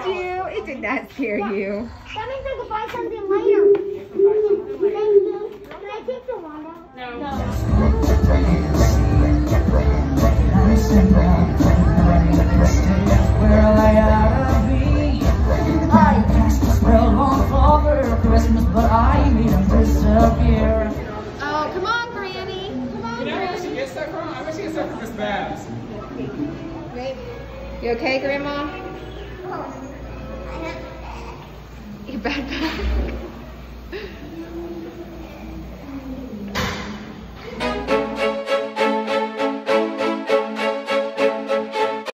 scared you? It did not scare you. That means I could buy something later. Thank you. Can I take the water? No. Where I gotta be. I asked for a long fall for Christmas, but I made them disappear. Oh, come on, Granny. Come on, Granny. You know where she gets stuck from? I bet she gets stuck from this bath. Wait. You okay, Grandma? Oh, I have a bad back. You bad back?